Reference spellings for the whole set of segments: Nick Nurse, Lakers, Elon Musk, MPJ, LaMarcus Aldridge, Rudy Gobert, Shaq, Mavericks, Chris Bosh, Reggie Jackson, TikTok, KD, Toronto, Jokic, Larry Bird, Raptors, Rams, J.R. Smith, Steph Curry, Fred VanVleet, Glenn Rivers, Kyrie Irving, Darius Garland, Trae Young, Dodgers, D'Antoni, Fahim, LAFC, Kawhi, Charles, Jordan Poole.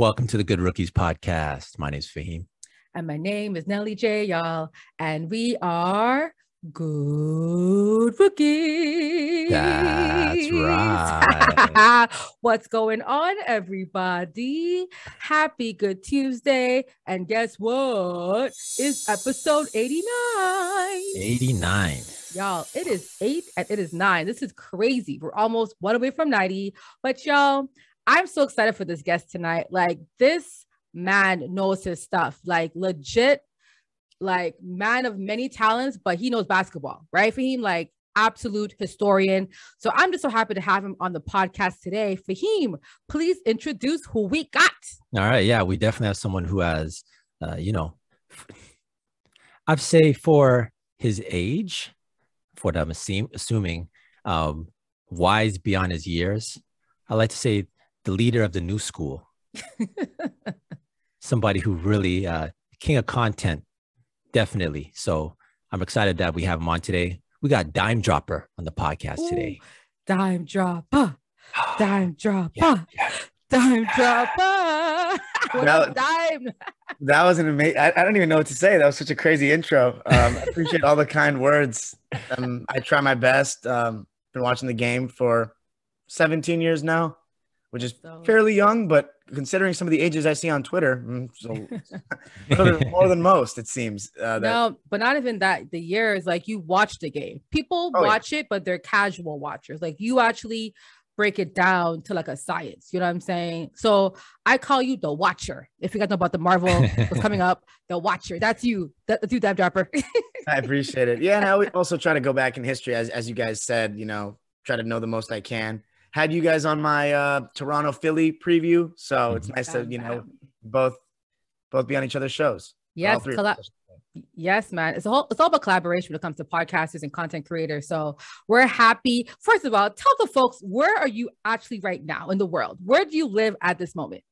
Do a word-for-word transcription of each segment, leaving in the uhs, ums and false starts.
Welcome to the Good Rookies podcast. My name is Fahim. And my name is Nelly J, y'all. And we are Good Rookies. That's right. What's going on, everybody? Happy Good Tuesday. And guess what? It's episode eighty-nine. eighty-nine. Y'all, it is eight and it is nine. This is crazy. We're almost one away from ninety. But y'all, I'm so excited for this guest tonight. Like, this man knows his stuff. Like, legit, like, man of many talents, but he knows basketball, right? Fahim, like, absolute historian. So I'm just so happy to have him on the podcast today. Fahim, please introduce who we got. All right. Yeah, we definitely have someone who has, uh, you know, I'd say for his age, for what I'm assuming, um, wise beyond his years. I like to say the leader of the new school. Somebody who really, uh, king of content, definitely. So I'm excited that we have him on today. We got Dime Dropper on the podcast Ooh, today. Dime Dropper, Dime Dropper, yeah, yeah. Dime Dropper. That, dime? That was an amazing, I, I don't even know what to say. That was such a crazy intro. Um, I appreciate all the kind words. Um, I try my best. Um, been watching the game for seventeen years now, which is so fairly young, but considering some of the ages I see on Twitter, so more than most, it seems. Uh, that... No, but not even that. The years, like, you watch the game. People oh, watch yeah. it, but they're casual watchers. Like, you actually break it down to like a science. You know what I'm saying? So I call you the watcher. If you guys know about the Marvel what's coming up, the watcher. That's you. That's you, Dime Dropper. I appreciate it. Yeah, and I also try to go back in history, as as you guys said. You know, try to know the most I can. Had you guys on my uh, Toronto Philly preview, so it's nice yeah, to you man. know both both be on each other's shows. Yes, colla- yes, man. It's all it's all about collaboration when it comes to podcasters and content creators. So we're happy. First of all, tell the folks, where are you actually right now in the world? Where do you live at this moment?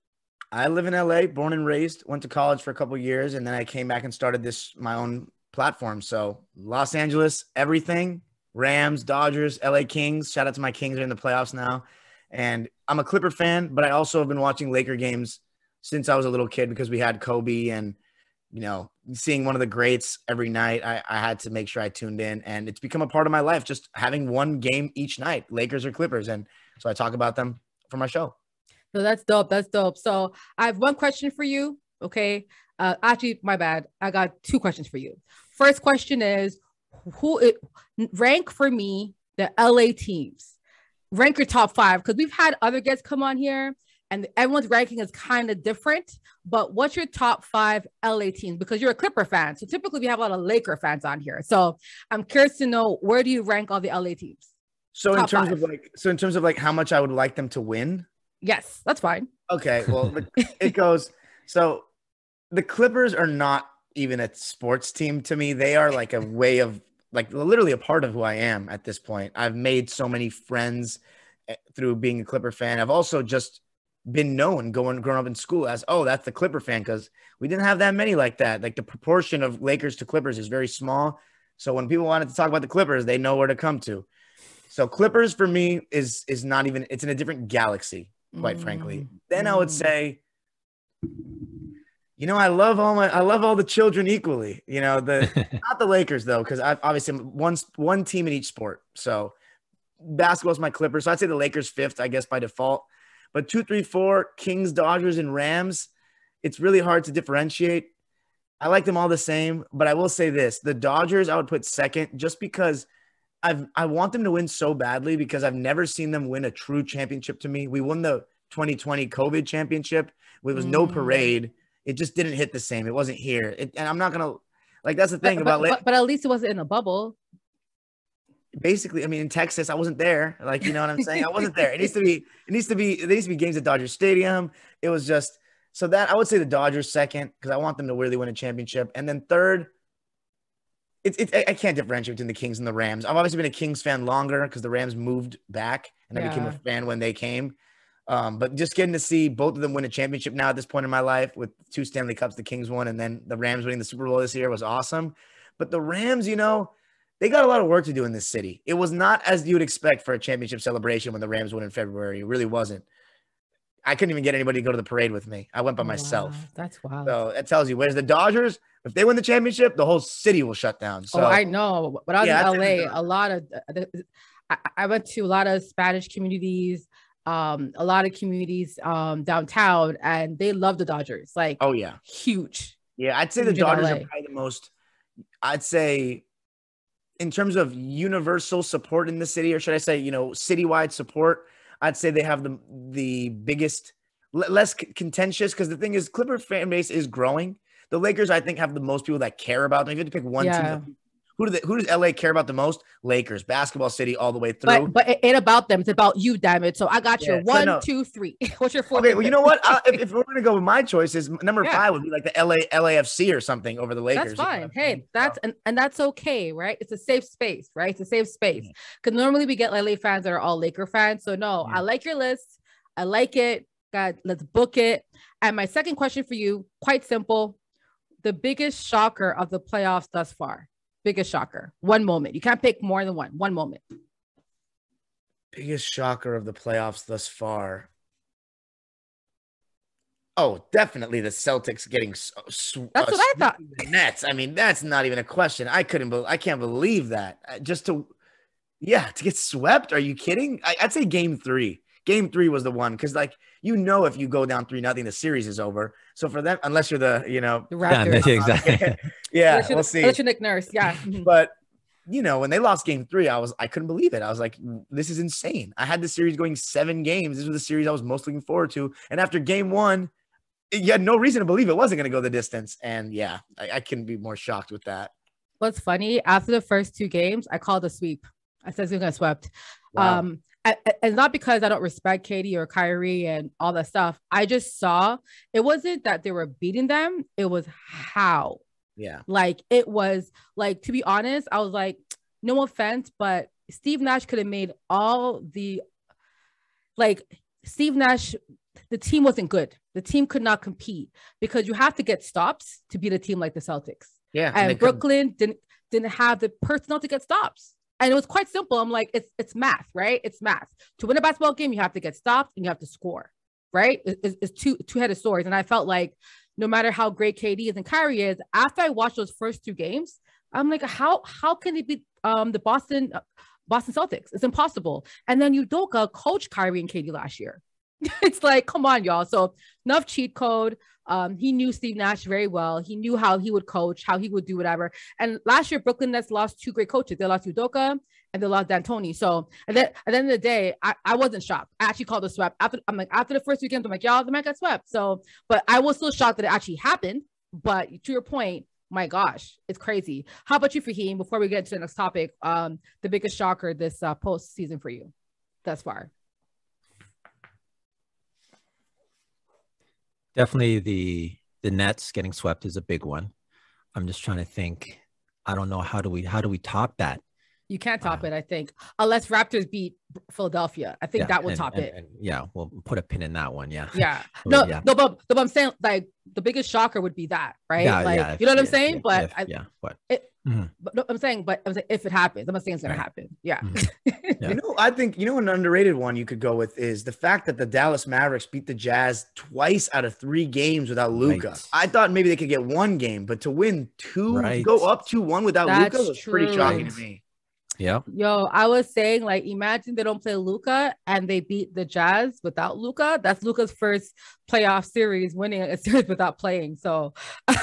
I live in L A, born and raised. Went to college for a couple of years, and then I came back and started this my own platform. So Los Angeles, everything. Rams, Dodgers, L A Kings. Shout out to my Kings. They're in the playoffs now. And I'm a Clipper fan, but I also have been watching Laker games since I was a little kid because we had Kobe and, you know, seeing one of the greats every night, I, I had to make sure I tuned in. And it's become a part of my life, just having one game each night, Lakers or Clippers. And so I talk about them for my show. So that's dope. That's dope. So I have one question for you. Okay. Uh, actually, my bad. I got two questions for you. First question is, who it rank for me the L A teams, rank your top five, because we've had other guests come on here and everyone's ranking is kind of different, but what's your top five L A teams? Because you're a Clipper fan, so typically we have a lot of Laker fans on here, so I'm curious to know, where do you rank all the L A teams? So top in terms five. of like so in terms of like how much I would like them to win? Yes, that's fine. Okay, well, it goes, so the Clippers are not even a sports team to me. They are like a way of, like, literally a part of who I am at this point. I've made so many friends through being a Clipper fan. I've also just been known going growing up in school as, oh, that's the Clipper fan, because we didn't have that many like that. Like, the proportion of Lakers to Clippers is very small. So when people wanted to talk about the Clippers, they know where to come to. So Clippers for me is is not even, it's in a different galaxy, quite mm. frankly. Then mm. I would say, you know, I love all my, I love all the children equally, you know, the, not the Lakers though, because I've obviously one, one team in each sport. So basketball is my Clippers. So I'd say the Lakers fifth, I guess, by default, but two, three, four, Kings, Dodgers, and Rams. It's really hard to differentiate. I like them all the same, but I will say this, the Dodgers, I would put second just because I've, I want them to win so badly, because I've never seen them win a true championship to me. We won the twenty twenty COVID championship. There was mm. no parade. It just didn't hit the same. It wasn't here. It, and I'm not going to, like, that's the thing but, about it. But, but at least it wasn't in a bubble. Basically, I mean, in Texas, I wasn't there. Like, you know what I'm saying? I wasn't there. It needs to be, it needs to be, there needs to be games at Dodger Stadium. It was just, so that I would say the Dodgers second, because I want them to really win a championship. And then third, it's, it's, I can't differentiate between the Kings and the Rams. I've obviously been a Kings fan longer because the Rams moved back and I yeah. became a fan when they came. Um, but just getting to see both of them win a championship now at this point in my life with two Stanley Cups, the Kings won, and then the Rams winning the Super Bowl this year was awesome. But the Rams, you know, they got a lot of work to do in this city. It was not as you would expect for a championship celebration when the Rams won in February. It really wasn't. I couldn't even get anybody to go to the parade with me. I went by myself. Wow, that's wild. So that tells you, where's the Dodgers? If they win the championship, the whole city will shut down. So, oh, I know. When I was yeah, in L A, a lot of I, I went to a lot of Spanish communities, um, a lot of communities um, downtown, and they love the Dodgers. Like, oh yeah, huge. Yeah, I'd say the Dodgers are probably the most. I'd say, in terms of universal support in the city, or should I say, you know, citywide support, I'd say they have the the biggest, less contentious, because the thing is, Clipper fan base is growing. The Lakers, I think, have the most people that care about them. If you had to pick one yeah. team, who, do they, who does L A care about the most? Lakers, basketball city all the way through. But, but it ain't about them. It's about you, Diamond. So I got yeah, your one, so no. two, three. What's your four? Okay, well, you know what? I'll, if, if we're going to go with my choices, number yeah. five would be like the L A, L A F C or something over the Lakers. That's fine. You know hey, I mean? that's and, and that's okay, right? It's a safe space, right? It's a safe space. Because yeah. normally we get L A fans that are all Laker fans. So no, yeah. I like your list. I like it. God, let's book it. And my second question for you, quite simple. The biggest shocker of the playoffs thus far. Biggest shocker. One moment. You can't pick more than one. One moment. Biggest shocker of the playoffs thus far. Oh, definitely the Celtics getting so, so, that's uh, what I thought. The Nets. I mean, that's not even a question. I couldn't. Be- I can't believe that. Just to, yeah, to get swept. Are you kidding? I- I'd say game three. Game three was the one because, like, you know, if you go down three nothing, the series is over. So for them, unless you're the, you know, the Raptors, yeah, exactly. yeah, we'll see. Unless you're Nick Nurse, yeah. But you know, when they lost game three, I was, I couldn't believe it. I was like, this is insane. I had the series going seven games. This was the series I was most looking forward to. And after game one, you had no reason to believe it wasn't going to go the distance. And yeah, I, I couldn't be more shocked with that. What's funny? After the first two games, I called a sweep. I said we got swept. Wow. Um, And not because I don't respect Katie or Kyrie and all that stuff. I just saw it wasn't that they were beating them. It was how. Yeah. Like it was like, to be honest, I was like, no offense, but Steve Nash could have made all the, like Steve Nash, the team wasn't good. The team could not compete because you have to get stops to beat a team like the Celtics. Yeah. And, and Brooklyn couldn't. didn't didn't have the personnel to get stops. And it was quite simple. I'm like, it's it's math, right? It's math. To win a basketball game, you have to get stopped and you have to score, right? It's, it's two two-headed swords. And I felt like no matter how great K D is and Kyrie is, after I watched those first two games, I'm like, how how can they beat um, the Boston Boston Celtics? It's impossible. And then Udoka coached Kyrie and K D last year. It's like, come on, y'all. So enough cheat code. Um, he knew Steve Nash very well. He knew how he would coach, how he would do whatever. And last year, Brooklyn Nets lost two great coaches. They lost Udoka and they lost D'Antoni. So and then, at the end of the day, I, I wasn't shocked. I actually called the swept. After, I'm like, after the first weekend, I'm like, y'all, the man got swept. So, but I was still shocked that it actually happened. But to your point, my gosh, it's crazy. How about you, Fahim? Before we get to the next topic, um, the biggest shocker this uh, postseason for you thus far. Definitely the the Nets getting swept is a big one. I'm just trying to think. I don't know how do we how do we top that? You can't top uh, it, I think, unless Raptors beat Philadelphia. I think yeah, that will and, top and, it. And, yeah, we'll put a pin in that one. Yeah. Yeah. No, yeah. no, but, but I'm saying like the biggest shocker would be that, right? Yeah, like yeah, if, you know what I'm if, saying? If, but if, I, yeah, but, it, mm-hmm. but no, I'm saying, but I'm saying if it happens, I'm not saying it's gonna right. happen. Yeah. Mm-hmm. Yeah. You know, I think, you know, an underrated one you could go with is the fact that the Dallas Mavericks beat the Jazz twice out of three games without Luka. Right. I thought maybe they could get one game, but to win two, right. go up two one without Luka was true. pretty shocking to me. Yeah. Yo, I was saying, like, imagine they don't play Luka and they beat the Jazz without Luka. That's Luka's first playoff series, winning a series without playing. So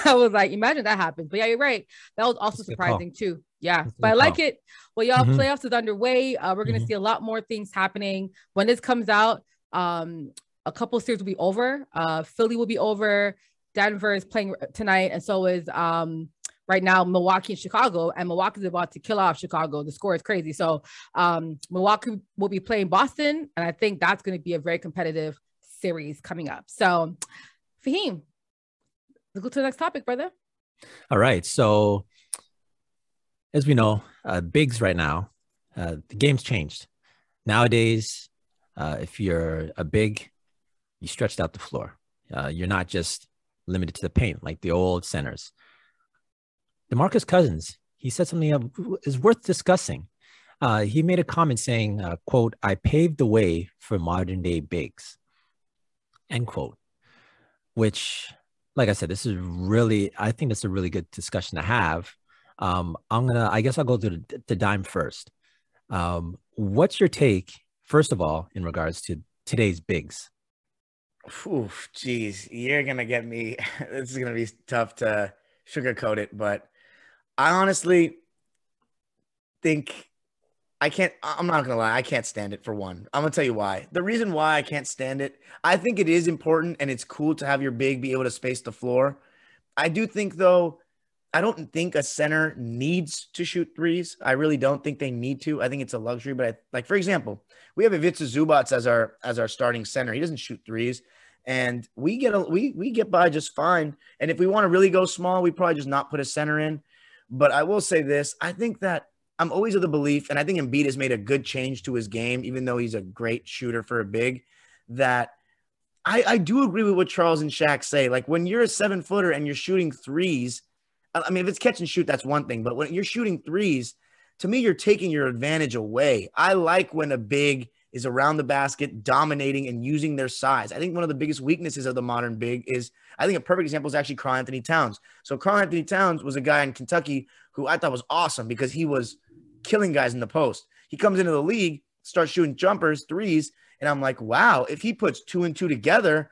I was like, imagine that happens. But yeah, you're right. That was also That's surprising too. Yeah. That's but I like it. Well, y'all, mm-hmm. playoffs is underway. Uh, we're going to mm-hmm. see a lot more things happening. When this comes out, um, a couple series will be over. Uh, Philly will be over. Denver is playing tonight. And so is... Um, Right now, Milwaukee and Chicago, and Milwaukee is about to kill off Chicago. The score is crazy. So um, Milwaukee will be playing Boston, and I think that's going to be a very competitive series coming up. So, Fahim, let's go to the next topic, brother. All right. So, as we know, uh, bigs right now, uh, the game's changed. Nowadays, uh, if you're a big, you stretched out the floor. Uh, you're not just limited to the paint like the old centers. DeMarcus Cousins, he said something that is worth discussing. Uh, he made a comment saying, uh, quote, I paved the way for modern day bigs. end quote. Which, like I said, this is really, I think that's a really good discussion to have. Um, I'm going to, I guess I'll go to the, the Dime first. Um, what's your take, first of all, in regards to today's bigs? Oof, geez, you're going to get me. This is going to be tough to sugarcoat it, but I honestly think I can't, I'm not going to lie. I can't stand it for one. I'm going to tell you why. The reason why I can't stand it, I think it is important and it's cool to have your big be able to space the floor. I do think though, I don't think a center needs to shoot threes. I really don't think they need to. I think it's a luxury, but I, like, for example, we have Ivica Zubac as our, as our starting center. He doesn't shoot threes and we get, a, we, we get by just fine. And if we want to really go small, we probably just not put a center in. But I will say this, I think that I'm always of the belief, and I think Embiid has made a good change to his game, even though he's a great shooter for a big, that I, I do agree with what Charles and Shaq say. Like when you're a seven footer and you're shooting threes, I mean, if it's catch and shoot, that's one thing. But when you're shooting threes, to me, you're taking your advantage away. I like when a big is around the basket, dominating and using their size. I think one of the biggest weaknesses of the modern big is, I think a perfect example is actually Karl-Anthony Towns. So Karl-Anthony Towns was a guy in Kentucky who I thought was awesome because he was killing guys in the post. He comes into the league, starts shooting jumpers, threes, and I'm like, wow, if he puts two and two together,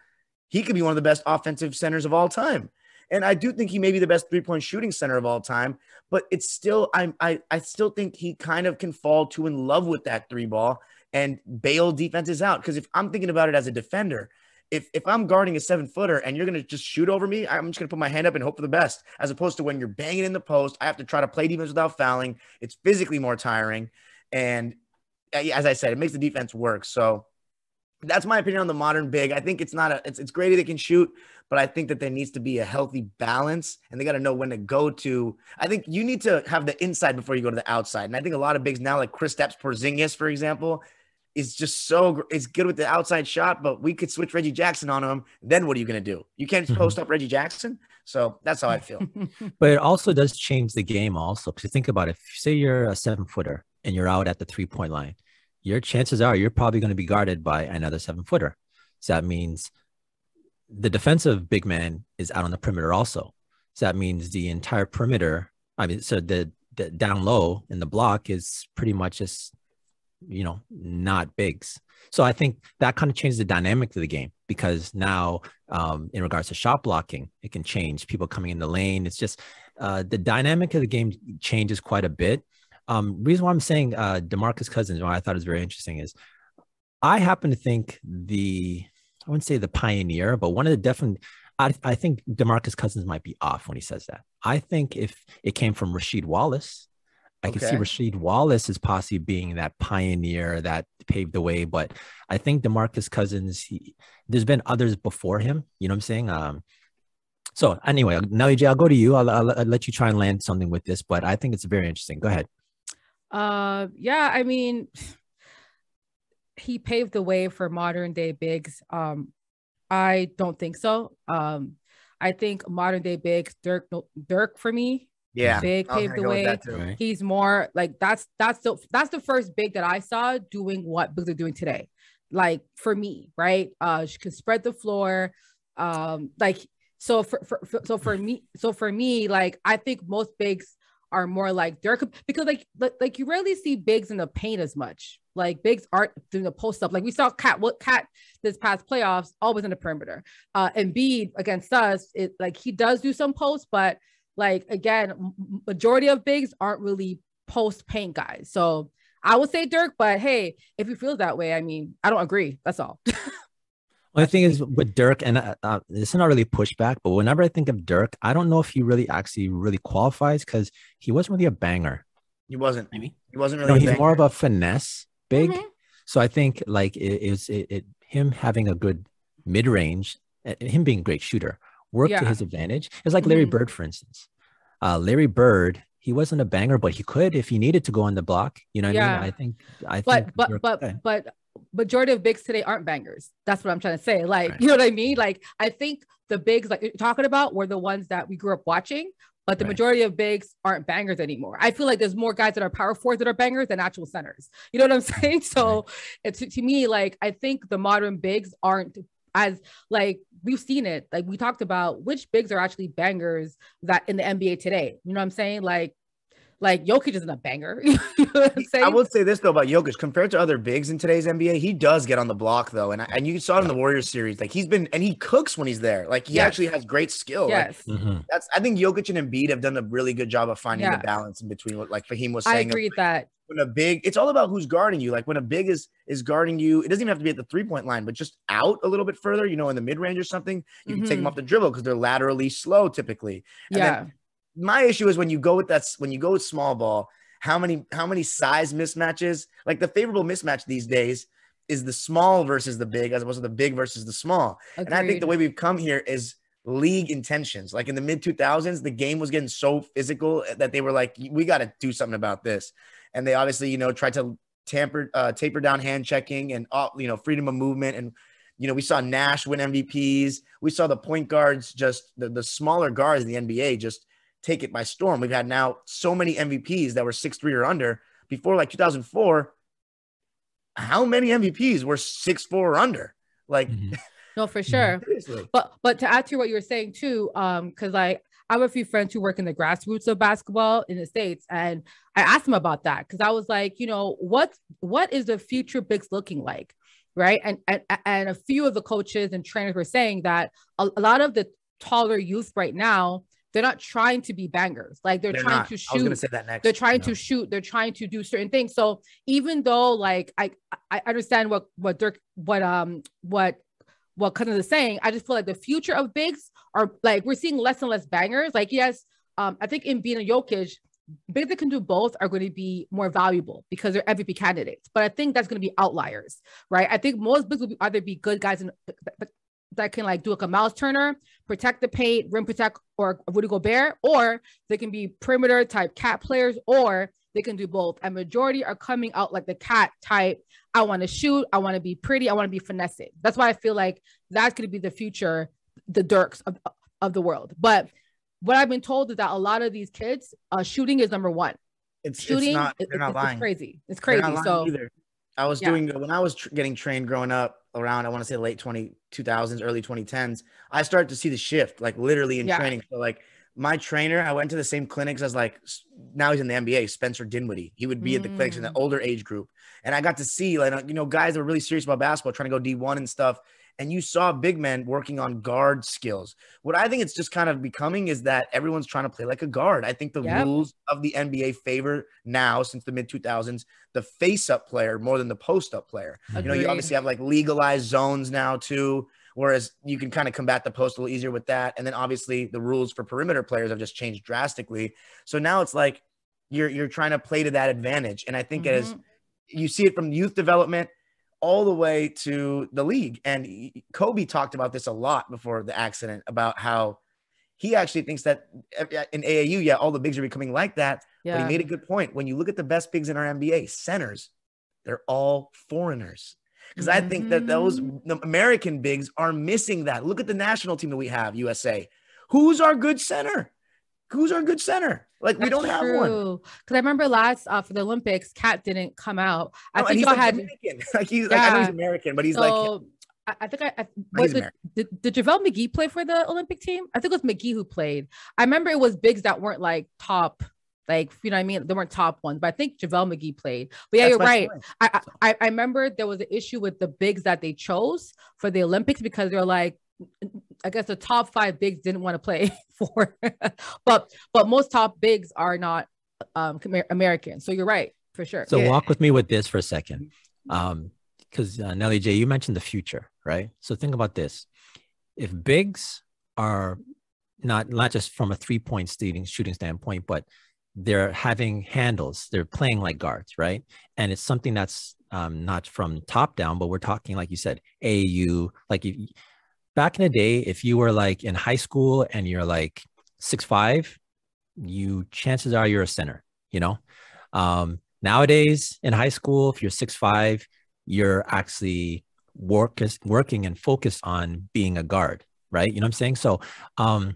he could be one of the best offensive centers of all time. And I do think he may be the best three-point shooting center of all time, but it's still, I, I, I still think he kind of can fall too in love with that three ball and bail defenses out. Because if I'm thinking about it as a defender, if, if I'm guarding a seven-footer and you're going to just shoot over me, I'm just going to put my hand up and hope for the best, as opposed to when you're banging in the post, I have to try to play defense without fouling. It's physically more tiring. And as I said, it makes the defense work. So that's my opinion on the modern big. I think it's not a, it's, it's great that they can shoot, but I think that there needs to be a healthy balance and they got to know when to go to. I think you need to have the inside before you go to the outside. And I think a lot of bigs now, like Kristaps Porzingis, for example, is just so, it's good with the outside shot, but we could switch Reggie Jackson on him. Then what are you going to do? You can't post up Reggie Jackson. So that's how I feel. But it also does change the game also. Because think about it, if say you're a seven footer and you're out at the three point line, your chances are you're probably going to be guarded by another seven footer. So that means the defensive big man is out on the perimeter also. So that means the entire perimeter, I mean, so the, the down low in the block is pretty much just, you know, not bigs. So I think that kind of changes the dynamic of the game because now um, in regards to shot blocking, it can change people coming in the lane. It's just uh, the dynamic of the game changes quite a bit. Um, reason why I'm saying uh, DeMarcus Cousins, what I thought is very interesting is I happen to think the, I wouldn't say the pioneer, but one of the definite, I, I think DeMarcus Cousins might be off when he says that. I think if it came from Rasheed Wallace, I okay. can see Rasheed Wallace as possibly being that pioneer that paved the way. But I think DeMarcus Cousins, he, there's been others before him, you know what I'm saying? Um, so anyway, Nelly J, I'll go to you. I'll, I'll, I'll let you try and land something with this, but I think it's very interesting. Go ahead. Uh, yeah, I mean, he paved the way for modern day bigs. Um, I don't think so. Um, I think modern day bigs, Dirk, Dirk for me. Yeah, big paved the way. Right. He's more like that's that's the that's the first big that I saw doing what bigs are doing today. Like for me, right? Uh, she can spread the floor. Um, like so for, for, for so for me so for me like I think most bigs are more like Dirk because like, like like you rarely see bigs in the paint as much. Like bigs aren't doing the post up. Like we saw Cat what Cat this past playoffs always in the perimeter. Uh, Embiid against us, it like he does do some posts, but like again, majority of bigs aren't really post paint guys. So I would say Dirk, but hey, if you feel that way, I mean, I don't agree. That's all. Well, the thing is with Dirk, and uh, uh, this is not really pushback, but whenever I think of Dirk, I don't know if he really actually really qualifies because he wasn't really a banger. He wasn't. Maybe. He wasn't really. No, a he's banger. More of a finesse big. Mm-hmm. So I think like it is it, it him having a good mid range, him being a great shooter, worked yeah. to his advantage. It's like Larry mm-hmm. Bird, for instance. Uh, Larry Bird, he wasn't a banger, but he could if he needed to go on the block. You know what yeah. I mean? I think. I but think but Dirk, but yeah. but. Majority of bigs today aren't bangers. That's what I'm trying to say. Like, right. You know what I mean? Like, I think the bigs like you're talking about were the ones that we grew up watching, but the right. majority of bigs aren't bangers anymore. I feel like there's more guys that are power forwards that are bangers than actual centers. You know what I'm saying? So right. it's, to me, like, I think the modern bigs aren't as like we've seen it. Like we talked about which bigs are actually bangers that in the N B A today. You know what I'm saying? Like, like Jokic isn't a banger. You know what I'm saying? I will say this though about Jokic compared to other bigs in today's N B A, he does get on the block though, and and you saw it in the Warriors series. Like he's been and he cooks when he's there. Like he yes. actually has great skill. Yes, like, mm-hmm. that's. I think Jokic and Embiid have done a really good job of finding yeah. the balance in between. What like Fahim was saying, I agree with that. When a big, it's all about who's guarding you. Like when a big is is guarding you, it doesn't even have to be at the three point line, but just out a little bit further, you know, in the mid range or something. You mm-hmm. can take them off the dribble because they're laterally slow typically. And yeah. Then, my issue is when you go with that, when you go with small ball, how many how many size mismatches? Like the favorable mismatch these days is the small versus the big, as opposed to the big versus the small. Agreed. And I think the way we've come here is league intentions. Like in the mid two thousands, the game was getting so physical that they were like, we got to do something about this. And they obviously, you know, tried to tamper, uh, taper down hand checking and uh, you know, freedom of movement. And you know, we saw Nash win M V Ps. We saw the point guards, just the, the smaller guards in the N B A, just take it by storm. We've had now so many M V Ps that were six three or under. Before like two thousand four, how many M V Ps were six four or under? Like, mm-hmm. no, for sure. Seriously. But but to add to what you were saying too, um, because like I have a few friends who work in the grassroots of basketball in the States, and I asked them about that because I was like, you know, what what is the future bigs looking like, right? And and and a few of the coaches and trainers were saying that a, a lot of the taller youth right now, they're not trying to be bangers. Like they're, they're trying not. to shoot. I was gonna say that next. They're trying no. to shoot. They're trying to do certain things. So even though like I, I understand what, what Dirk, what, um, what, what Cousins is saying, I just feel like the future of bigs are like, we're seeing less and less bangers. Like, yes, um, I think Embiid and Jokic, bigs that can do both are going to be more valuable because they're M V P candidates. But I think that's going to be outliers, right? I think most bigs will be, either be good guys and that can like do like a Miles Turner, protect the paint, rim protect, or Rudy Gobert, or they can be perimeter type cat players, or they can do both. And majority are coming out like the cat type. I want to shoot. I want to be pretty. I want to be finessing. That's why I feel like that's going to be the future, the Dirks of, of the world. But what I've been told is that a lot of these kids, uh, shooting is number one. It's shooting. It's, not, they're not it's, lying. It's crazy. It's crazy. They're not lying so either. I was yeah. doing, when I was tr- getting trained growing up around, I want to say late twenty, two thousands, early twenty tens, I started to see the shift, like literally in yeah. training. So like my trainer, I went to the same clinics as like, now he's in the N B A, Spencer Dinwiddie. He would be mm. at the clinics in the older age group. And I got to see like, you know, guys that were really serious about basketball, trying to go D one and stuff. And you saw big men working on guard skills. What I think it's just kind of becoming is that everyone's trying to play like a guard. I think the yep. rules of the N B A favor now, since the mid two thousands, the face-up player more than the post-up player. Agreed. You know, you obviously have like legalized zones now too, whereas you can kind of combat the post a little easier with that. And then obviously the rules for perimeter players have just changed drastically. So now it's like you're you're trying to play to that advantage. And I think mm-hmm. as you see it from youth development all the way to the league. And Kobe talked about this a lot before the accident, about how he actually thinks that in A A U, yeah, all the bigs are becoming like that. Yeah. But he made a good point. When you look at the best bigs in our N B A, centers, they're all foreigners. Because mm-hmm. I think that those the American bigs are missing that. Look at the national team that we have, U S A. Who's our good center? Who's our good center? Like, That's we don't true. have one. Because I remember last uh, for the Olympics, Kat didn't come out. I no, think y'all like had American. like he's yeah. like I know he's American, but he's so, like I, I think I, I was it, did, did JaVale McGee play for the Olympic team? I think it was McGee who played. I remember it was bigs that weren't like top, like you know what I mean. They weren't top ones, but I think JaVale McGee played. But yeah, That's you're right. I, I I remember there was an issue with the bigs that they chose for the Olympics because they're like, I guess the top five bigs didn't want to play for, but but most top bigs are not um, American. So you're right, for sure. So yeah. walk with me with this for a second. Because um, uh, Nelly J, you mentioned the future, right? So think about this. If bigs are not, not just from a three-point shooting, shooting standpoint, but they're having handles, they're playing like guards, right? And it's something that's um, not from top down, but we're talking, like you said, A A U, like you, back in the day, if you were like in high school and you're like six five, you chances are you're a center, you know? Um, nowadays in high school, if you're six five, you're actually work, working and focused on being a guard, right? You know what I'm saying? So um,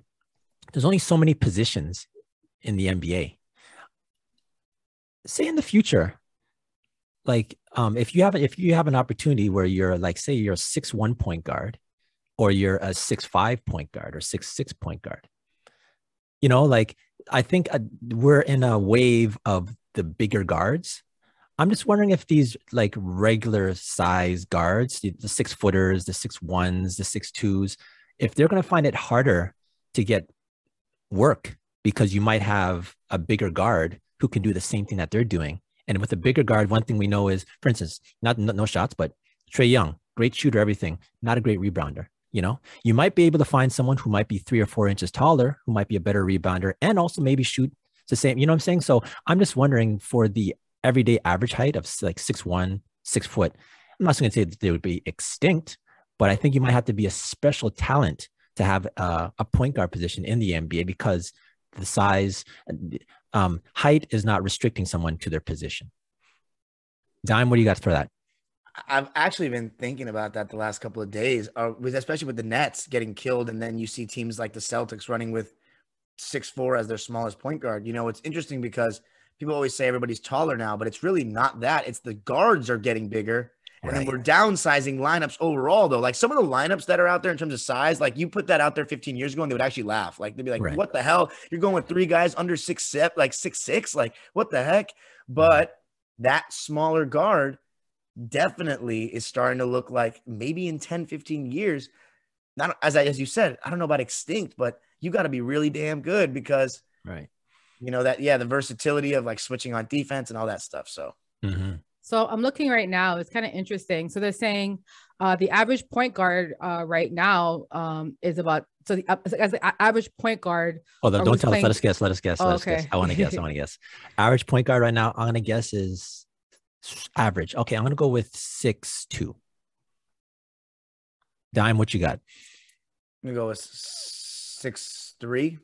there's only so many positions in the N B A. Say in the future, like um, if you have, if you have an opportunity where you're like, say you're a six one point guard, or you're a six five point guard or six six point guard. You know, like, I think uh, we're in a wave of the bigger guards. I'm just wondering if these like regular size guards, the, the six footers, the six ones, the six twos, if they're going to find it harder to get work because you might have a bigger guard who can do the same thing that they're doing. And with a bigger guard, one thing we know is, for instance, not no, no shots, but Trae Young, great shooter, everything, not a great rebounder. You know, you might be able to find someone who might be three or four inches taller, who might be a better rebounder, and also maybe shoot the same. You know what I'm saying? So I'm just wondering, for the everyday average height of like six one, six foot, I'm not going to say that they would be extinct, but I think you might have to be a special talent to have uh, a point guard position in the N B A, because the size, um, height is not restricting someone to their position. Dime, what do you got for that? I've actually been thinking about that the last couple of days, uh, especially with the Nets getting killed. And then you see teams like the Celtics running with six four as their smallest point guard. You know, it's interesting because people always say everybody's taller now, but it's really not that. It's the guards are getting bigger. And right. then we're downsizing lineups overall, though. Like, some of the lineups that are out there in terms of size, like, you put that out there fifteen years ago and they would actually laugh. Like, they'd be like, right. what the hell? You're going with three guys under six, like six, six, like what the heck? But that smaller guard definitely is starting to look like, maybe in ten, fifteen years, not as I, as you said, I don't know about extinct, but you got to be really damn good, because, right. you know, that, yeah, the versatility of like switching on defense and all that stuff. So, mm-hmm. So I'm looking right now, it's kind of interesting. So they're saying uh, the average point guard uh, right now um, is about, so the, uh, as the average point guard. Oh, don't tell playing... us, let us guess, let us guess, let oh, us okay. guess. I want to guess, I want to guess. Average point guard right now, I'm going to guess is average. Okay, I'm going to go with six two. Dime, what you got? I'm going to go with six three.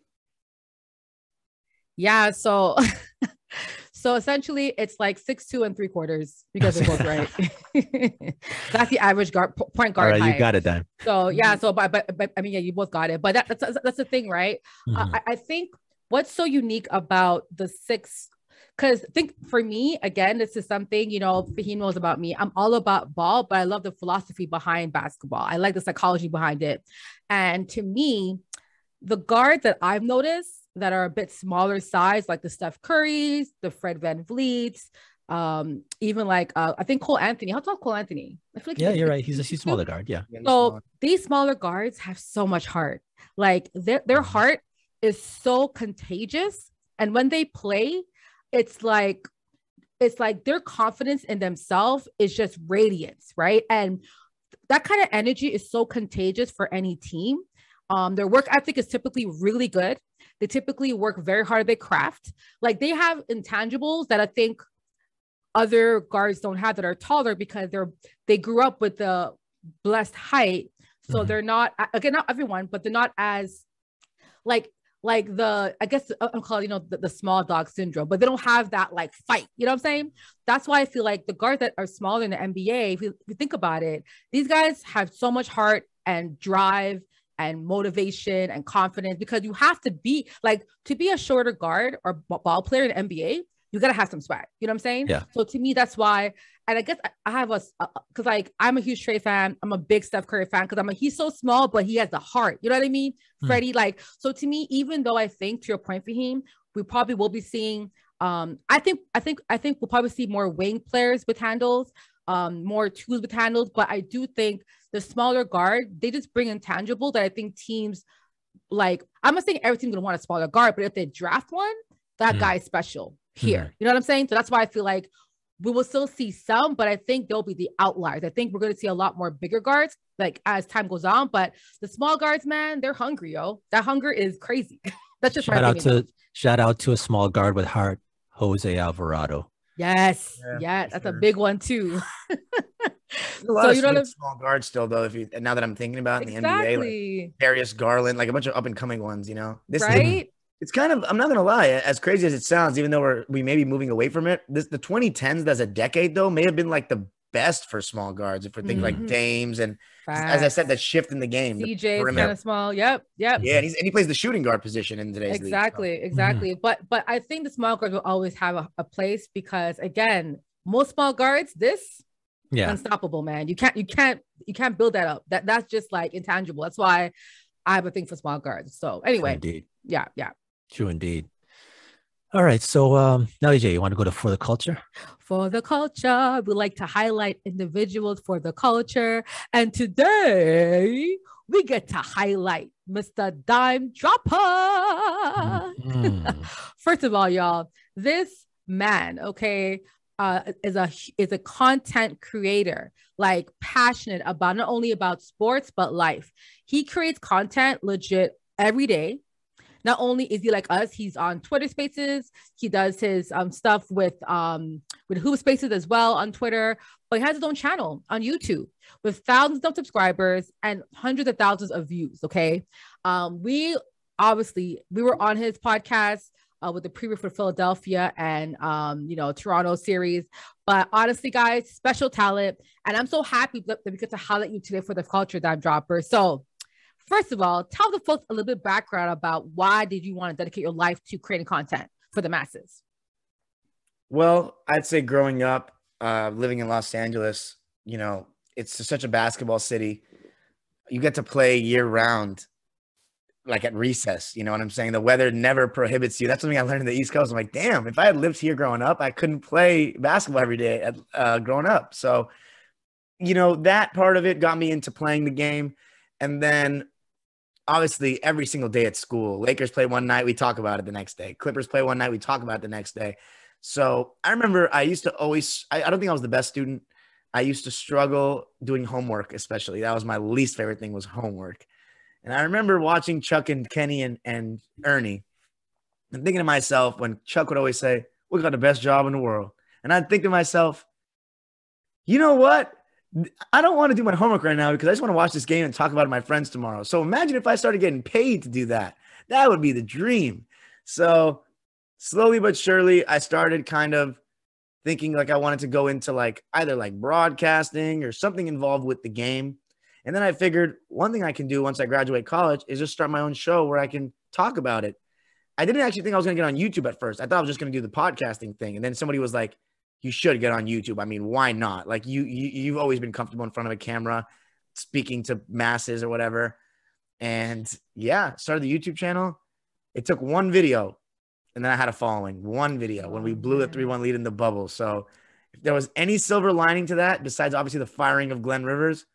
Yeah, so... So essentially, it's like six two and three quarters, because they're both right. That's the average guard, point guard. All right, height. You got it, then. So yeah, so but, but but I mean, yeah, you both got it. But that, that's that's the thing, right? Mm-hmm. uh, I, I think what's so unique about the six, because think for me again, this is something, you know, Fahim knows about me. I'm all about ball, but I love the philosophy behind basketball. I like the psychology behind it, and to me, the guard that I've noticed that are a bit smaller size, like the Steph Currys, the Fred VanVleets, um, even like, uh, I think Cole Anthony. How tall Cole Anthony? I feel like yeah, you're right. He's a he's smaller guard. Yeah. So these smaller guards have so much heart. Like their, their heart is so contagious. And when they play, it's like, it's like their confidence in themselves is just radiance, right? And that kind of energy is so contagious for any team. Um, their work ethic is typically really good. They typically work very hard at their craft. Like they have intangibles that I think other guards don't have, that are taller, because they're, they grew up with the blessed height. So mm-hmm. they're not, again, not everyone, but they're not as like, like the, I guess I'm calling, you know, the, the small dog syndrome, but they don't have that like fight, you know what I'm saying? That's why I feel like the guards that are smaller in the N B A, if you, if you think about it, these guys have so much heart and drive and motivation and confidence, because you have to be like, to be a shorter guard or b- ball player in the N B A, you got to have some swag. You know what I'm saying? Yeah. So to me, that's why. And I guess I, I have a, uh, cause like I'm a huge Trae fan. I'm a big Steph Curry fan. Cause I'm like, he's so small, but he has the heart. You know what I mean? Mm. Freddie, like, so to me, even though I think to your point, Fahim, we probably will be seeing, um, I think, I think, I think we'll probably see more wing players with handles, um, more twos with handles, but I do think the smaller guard, they just bring intangible that I think teams like, I'm not saying every team's gonna want a smaller guard, but if they draft one, that mm. guy's special here. Mm. You know what I'm saying? So that's why I feel like we will still see some, but I think they'll be the outliers. I think we're gonna see a lot more bigger guards like as time goes on, but the small guards, man, they're hungry, yo. That hunger is crazy. That's just shout out to shout out to a small guard with heart, Jose Alvarado. Yes, yeah, yes, that's sure. a big one too. A lot so of you know small guards still, though. If you and now that I'm thinking about exactly. in the N B A, like Darius Garland, like a bunch of up and coming ones, you know, this right? Is, it's kind of, I'm not gonna lie, as crazy as it sounds, even though we're we may be moving away from it. This the twenty tens as a decade though may have been like the best for small guards. If we're thinking mm-hmm. like Dames and Facts. As I said, that shift in the game, C J's kind of small. Yep, yep. Yeah, and, he's, and he plays the shooting guard position in today's exactly, league, so. Exactly. Mm-hmm. But but I think the small guards will always have a, a place because again, most small guards this. yeah. unstoppable, man. You can't, you can't, you can't build that up. That that's just like intangible. That's why I have a thing for small guards. So anyway, indeed. yeah, yeah. True indeed. All right. So um, Nelly J, you want to go to For the Culture? For the Culture. We like to highlight individuals for the culture. And today we get to highlight Mister Dime Dropper. Mm-hmm. First of all, y'all, this man, okay, uh, is a is a content creator, like passionate about not only about sports, but life. He creates content legit every day. Not only is he like us, he's on Twitter Spaces. He does his um, stuff with um, with Hoop Spaces as well on Twitter. But he has his own channel on YouTube with thousands of subscribers and hundreds of thousands of views. Okay, um, we obviously we were on his podcast uh, with the preview for Philadelphia and um, you know Toronto series. But honestly, guys, special talent, and I'm so happy that we get to highlight you today for the Culture, Dime Dropper. So. First of all, tell the folks a little bit of background about why did you want to dedicate your life to creating content for the masses? Well, I'd say growing up, uh, living in Los Angeles, you know, it's just such a basketball city. You get to play year round, like at recess, you know what I'm saying? The weather never prohibits you. That's something I learned in the East Coast. I'm like, damn, if I had lived here growing up, I couldn't play basketball every day at, uh, growing up. So, you know, that part of it got me into playing the game. And then, obviously, every single day at school, Lakers play one night, we talk about it the next day. Clippers play one night, we talk about it the next day. So I remember I used to always, I, I don't think I was the best student. I used to struggle doing homework, especially. That was my least favorite thing was homework. And I remember watching Chuck and Kenny and, and Ernie and thinking to myself when Chuck would always say, we got the best job in the world. And I'd think to myself, you know what? I don't want to do my homework right now because I just want to watch this game and talk about it with my friends tomorrow. So imagine if I started getting paid to do that. That would be the dream. So slowly but surely, I started kind of thinking like I wanted to go into like either like broadcasting or something involved with the game. And then I figured one thing I can do once I graduate college is just start my own show where I can talk about it. I didn't actually think I was going to get on YouTube at first. I thought I was just going to do the podcasting thing. And then somebody was like, you should get on YouTube. I mean, why not? Like you, you, you've always been comfortable in front of a camera speaking to masses or whatever. And yeah, started the YouTube channel. It took one video and then I had a following. One video when we blew the three one lead in the bubble. So if there was any silver lining to that, besides obviously the firing of Glenn Rivers,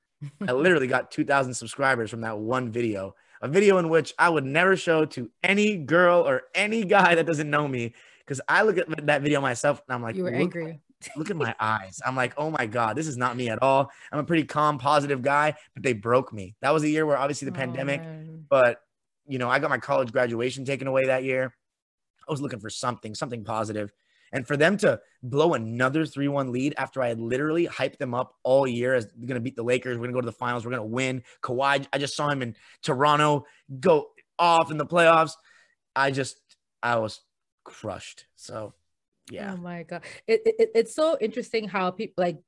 I literally got two thousand subscribers from that one video, a video in which I would never show to any girl or any guy that doesn't know me. Because I look at that video myself and I'm like, you were look, angry. Look at my eyes. I'm like, oh my God, this is not me at all. I'm a pretty calm, positive guy, but they broke me. That was a year where obviously the oh, pandemic, man. But you know, I got my college graduation taken away that year. I was looking for something, something positive. And for them to blow another three one lead after I had literally hyped them up all year as we're going to beat the Lakers, we're going to go to the finals, we're going to win. Kawhi, I just saw him in Toronto go off in the playoffs. I just, I was crushed. So yeah, oh my God, it, it it's so interesting how people like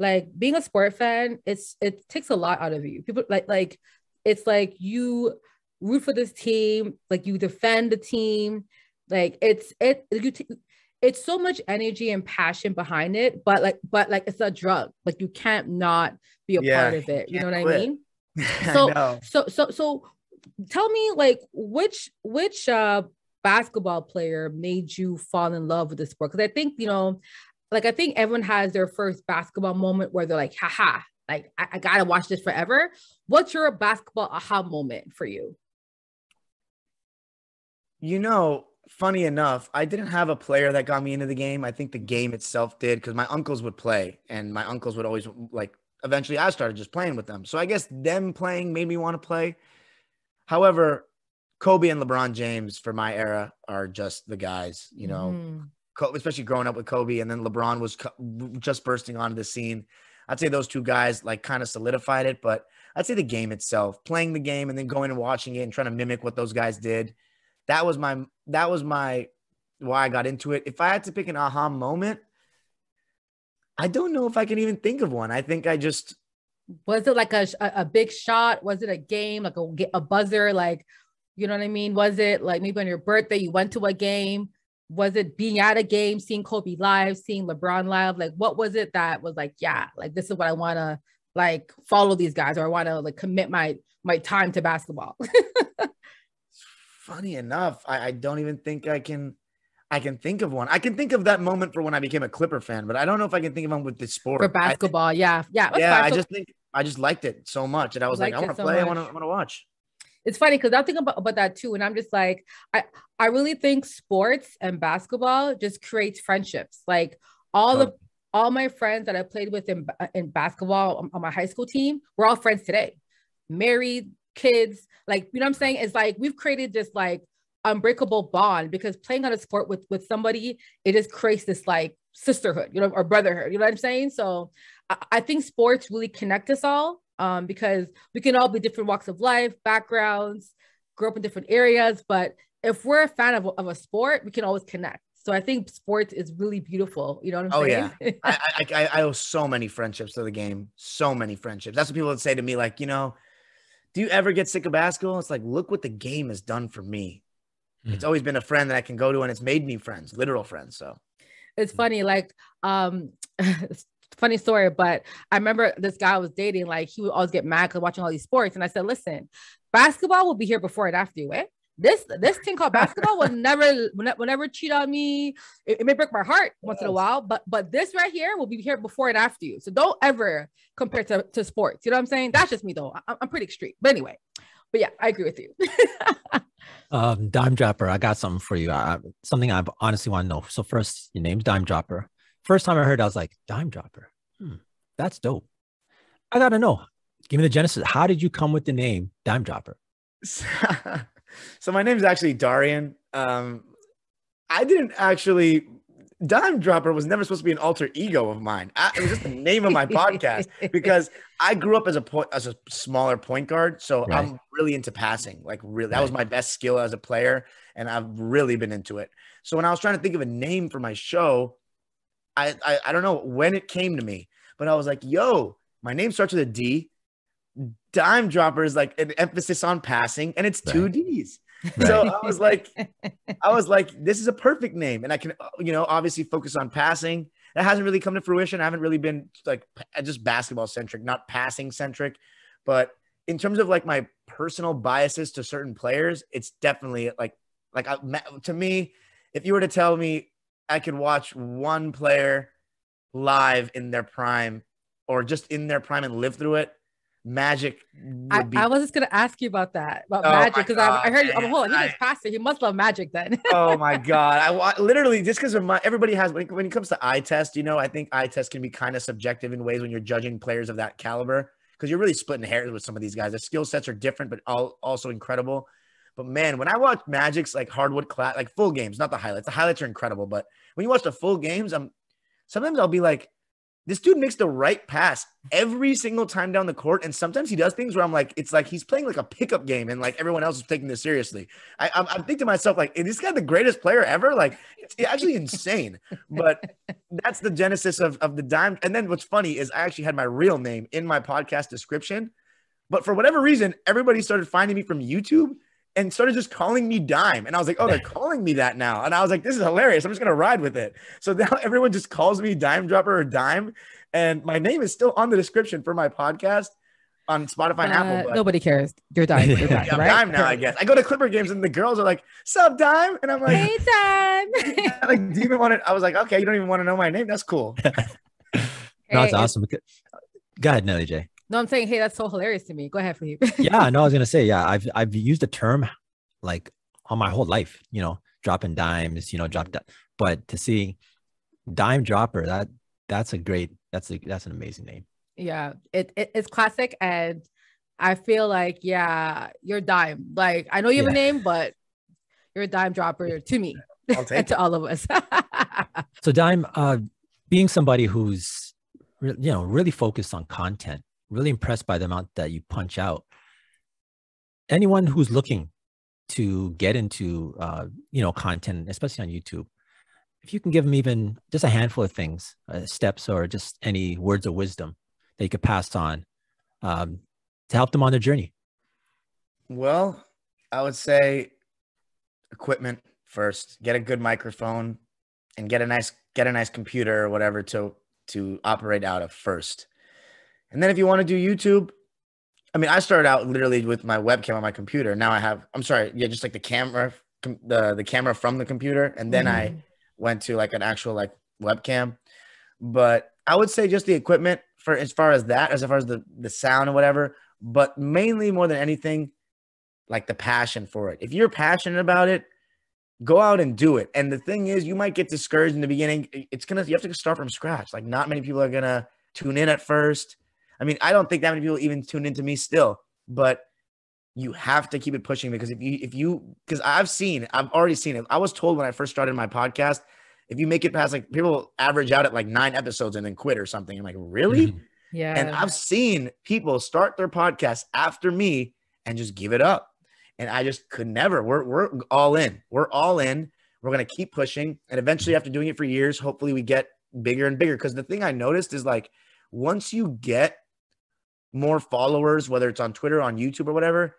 like being a sport fan, it's it takes a lot out of you. People like like it's like you root for this team, like you defend the team, like it's it you t- it's so much energy and passion behind it, but like but like it's a drug, like you can't not be a yeah, part of it, you know what quit. I mean. So I so so so tell me like which which uh basketball player made you fall in love with the sport? Because I think, you know, like I think everyone has their first basketball moment where they're like, haha, like I, I gotta watch this forever. What's your basketball aha moment for you? You know, funny enough, I didn't have a player that got me into the game. I think the game itself did, because my uncles would play and my uncles would always like, eventually I started just playing with them. So I guess them playing made me want to play. However, Kobe and LeBron James for my era are just the guys, you know, mm. especially growing up with Kobe. And then LeBron was just bursting onto the scene. I'd say those two guys like kind of solidified it, but I'd say the game itself, playing the game and then going and watching it and trying to mimic what those guys did. That was my, that was my, why I got into it. If I had to pick an aha moment, I don't know if I can even think of one. I think I just. Was it like a, a big shot? Was it a game? Like a, a buzzer? Like, you know what I mean? Was it like maybe on your birthday, you went to a game, Was it being at a game, seeing Kobe live, seeing LeBron live? Like, what was it that was like, yeah, like, this is what I want to, like, follow these guys, or I want to, like, commit my, my time to basketball? Funny enough, I, I don't even think I can, I can think of one. I can think of that moment for when I became a Clipper fan, but I don't know if I can think of one with this sport. For basketball, th- yeah. Yeah, yeah. Basketball. I just think, I just liked it so much. And I was like, I want to play, I want to, I want to watch. It's funny because I'll think about, about that too. And I'm just like, I, I really think sports and basketball just creates friendships. Like all oh. the, all my friends that I played with in, in basketball on, on my high school team, we're all friends today. Married, kids, like, you know what I'm saying? It's like, we've created this like unbreakable bond because playing on a sport with, with somebody, it just creates this like sisterhood, you know, or brotherhood, you know what I'm saying? So I, I think sports really connect us all. Um, because we can all be different walks of life, backgrounds, grow up in different areas. But if we're a fan of, of a sport, we can always connect. So I think sports is really beautiful. You know what I'm oh, saying? Oh, yeah. I, I, I owe so many friendships to the game. So many friendships. That's what people would say to me. Like, you know, do you ever get sick of basketball? It's like, look what the game has done for me. Mm-hmm. It's always been a friend that I can go to, and it's made me friends, literal friends. So it's funny. Like, um, funny story, but I remember this guy I was dating, like he would always get mad because watching all these sports. And I said, listen, basketball will be here before and after you, eh? This this thing called basketball will never will never cheat on me. It, it may break my heart once in a while, but but this right here will be here before and after you. So don't ever compare to, to sports. You know what I'm saying? That's just me though. I, I'm pretty extreme. But anyway, but yeah, I agree with you. um, Dime Dropper, I got something for you. I, something I honestly want to know. So first, your name's Dime Dropper. First time I heard, I was like, Dime Dropper. Hmm, that's dope. I got to know. Give me the genesis. How did you come with the name Dime Dropper? So my name is actually Darian. Um, I didn't actually, Dime Dropper was never supposed to be an alter ego of mine. I, it was just the name of my podcast because I grew up as a po- as a smaller point guard. So right. I'm really into passing. Like really, that was my best skill as a player. And I've really been into it. So when I was trying to think of a name for my show, I, I I don't know when it came to me, but I was like, yo, my name starts with a D. Dime Dropper is like an emphasis on passing, and it's right. two D's. Right. So I was like, I was like, this is a perfect name. And I can, you know, obviously focus on passing. That hasn't really come to fruition. I haven't really been like just basketball centric, not passing centric. But in terms of like my personal biases to certain players, it's definitely like, like I, to me, if you were to tell me, I could watch one player live in their prime or just in their prime and live through it. Magic. I, be- I was just going to ask you about that, about oh Magic. Cause God, I, I heard, man. Oh, he I, just passed it. He must love Magic then. Oh my God. I literally just cause of my, everybody has, when it, when it comes to eye test, you know, I think eye test can be kind of subjective in ways when you're judging players of that caliber. Cause you're really splitting hairs with some of these guys. Their skill sets are different, but all also incredible. But man, when I watch Magic's like hardwood class, like full games, not the highlights. The highlights are incredible, but when you watch the full games, I'm sometimes I'll be like, this dude makes the right pass every single time down the court, and sometimes he does things where I'm like, it's like he's playing like a pickup game, and like everyone else is taking this seriously. I, I'm, I'm thinking to myself like, is this guy the greatest player ever? Like, it's actually insane. But that's the genesis of of the Dime. And then what's funny is I actually had my real name in my podcast description, but for whatever reason, everybody started finding me from YouTube. And started just calling me Dime. And I was like, oh, they're calling me that now. And I was like, this is hilarious. I'm just going to ride with it. So now everyone just calls me Dime Dropper or Dime. And my name is still on the description for my podcast on Spotify and uh, Apple. But nobody cares. You're Dime. You're Dime, I'm right? Dime now, I guess. I go to Clipper games and the girls are like, sup, Dime? And I'm like, hey, Dime. Like, do you even want it? I was like, okay, you don't even want to know my name. That's cool. No, it's awesome. Go ahead, Nelly J. No, I'm saying, hey, that's so hilarious to me. Go ahead, Fahim. Yeah, no, I was going to say, yeah, I've I've used the term like all my whole life, you know, dropping dimes, you know, drop di- but to see Dime Dropper, that that's a great, that's a, that's an amazing name. Yeah, it, it it's classic. And I feel like, yeah, you're Dime. Like, I know you have yeah. a name, but you're a Dime Dropper to me and to all of us. So Dime, uh, being somebody who's, re- you know, really focused on content, really impressed by the amount that you punch out. Anyone who's looking to get into, uh, you know, content, especially on YouTube, if you can give them even just a handful of things, uh, steps, or just any words of wisdom that you could pass on um, to help them on their journey. Well, I would say equipment first. Get a good microphone and get a nice get a nice computer or whatever to to operate out of first. And then if you want to do YouTube, I mean, I started out literally with my webcam on my computer. Now I have, I'm sorry, yeah, just like the camera, com- the, the camera from the computer. And then mm-hmm. I went to like an actual like webcam. But I would say just the equipment for as far as that, as far as the, the sound and whatever, but mainly more than anything, like the passion for it. If you're passionate about it, go out and do it. And the thing is, you might get discouraged in the beginning. It's going to, you have to start from scratch. Like not many people are going to tune in at first. I mean, I don't think that many people even tune into me still, but you have to keep it pushing because if you, if you, because I've seen, I've already seen it. I was told when I first started my podcast, if you make it past like people average out at like nine episodes and then quit or something. I'm like, really? Yeah. And I've seen people start their podcast after me and just give it up. And I just could never, we're, we're all in, we're all in. We're going to keep pushing. And eventually after doing it for years, hopefully we get bigger and bigger. Cause the thing I noticed is like, once you get more followers, whether it's on Twitter, on YouTube or whatever,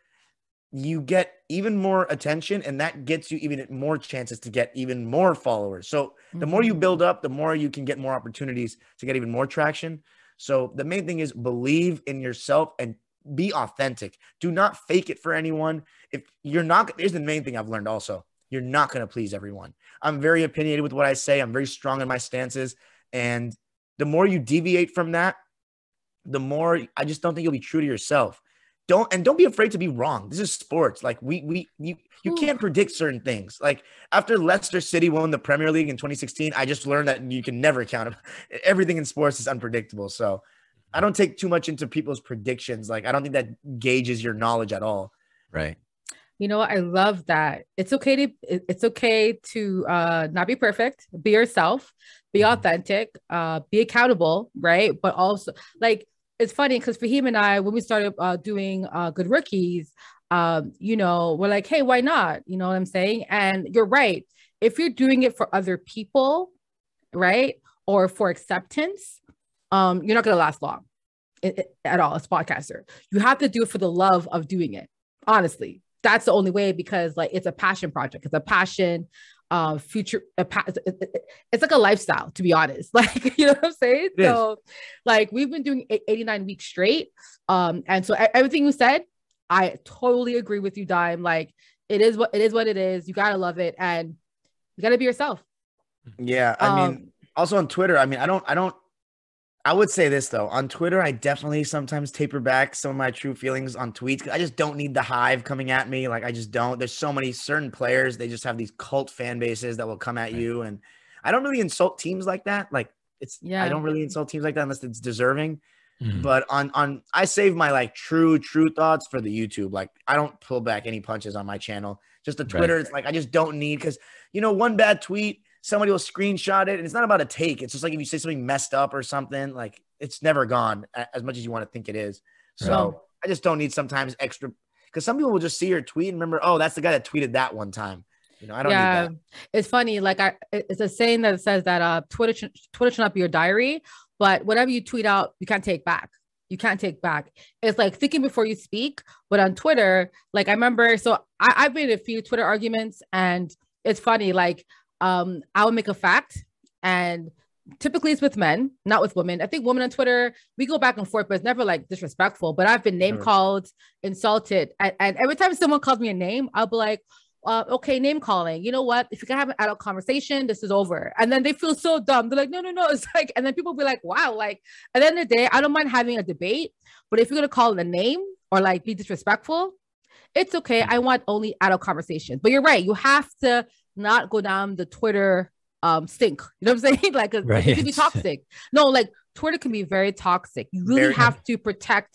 you get even more attention and that gets you even more chances to get even more followers. So mm-hmm. the more you build up, the more you can get more opportunities to get even more traction. So the main thing is believe in yourself and be authentic. Do not fake it for anyone. If you're not, here's the main thing I've learned also, you're not going to please everyone. I'm very opinionated with what I say. I'm very strong in my stances. And the more you deviate from that, the more I just don't think you'll be true to yourself. Don't and don't be afraid to be wrong. This is sports. Like we we you you can't predict certain things. Like after Leicester City won the Premier League in twenty sixteen, I just learned that you can never count it. Everything in sports is unpredictable. So I don't take too much into people's predictions. Like I don't think that gauges your knowledge at all. Right. You know what? I love that. It's okay to it's okay to uh, not be perfect. Be yourself. Be authentic. Uh, be accountable. Right. But also like. It's funny because Fahim and I, when we started uh, doing uh, Good Rookies, um, you know, we're like, hey, why not? You know what I'm saying? And you're right. If you're doing it for other people, right, or for acceptance, um, you're not going to last long it, it, at all as a podcaster. You have to do it for the love of doing it. Honestly, that's the only way because, like, it's a passion project. It's a passion uh, future. A pa- it's like a lifestyle, to be honest. Like, you know what I'm saying? Yes. So like we've been doing eighty-nine weeks straight. Um, and so everything you said, I totally agree with you, Dime. Like it is what it is, what it is. You got to love it. And you got to be yourself. Yeah. I um, mean, also on Twitter, I mean, I don't, I don't, I would say this though, on Twitter, I definitely sometimes taper back some of my true feelings on tweets. I just don't need the hive coming at me. Like I just don't, there's so many certain players. They just have these cult fan bases that will come at you. And I don't really insult teams like that. Like it's, yeah. I don't really insult teams like that unless it's deserving, mm-hmm. but on, on, I save my like true, true thoughts for the YouTube. Like I don't pull back any punches on my channel, just the Twitter. Right. It's like, I just don't need, cause you know, one bad tweet, somebody will screenshot it and it's not about a take. It's just like if you say something messed up or something, like it's never gone as much as you want to think it is. So right. I just don't need sometimes extra because some people will just see your tweet and remember, oh, that's the guy that tweeted that one time. You know, I don't yeah. need that. It's funny. Like I, it's a saying that says that uh, Twitter, sh- Twitter should not be your diary, but whatever you tweet out, you can't take back. You can't take back. It's like thinking before you speak, but on Twitter, like I remember, so I, I've been in a few Twitter arguments and it's funny. Like, Um, I would make a fact and typically it's with men, not with women. I think women on Twitter, we go back and forth, but it's never like disrespectful, but I've been name called, insulted. And, and every time someone calls me a name, I'll be like, uh, okay, name calling. You know what? If you can have an adult conversation, this is over. And then they feel so dumb. They're like, no, no, no. It's like, and then people be like, wow. Like at the end of the day, I don't mind having a debate, but if you're going to call it a name or like be disrespectful, it's okay. I want only adult conversations, but you're right. You have to not go down the Twitter um sink. You know what I'm saying? Like right. It can be toxic. No, like Twitter can be very toxic. You really very have nice. To protect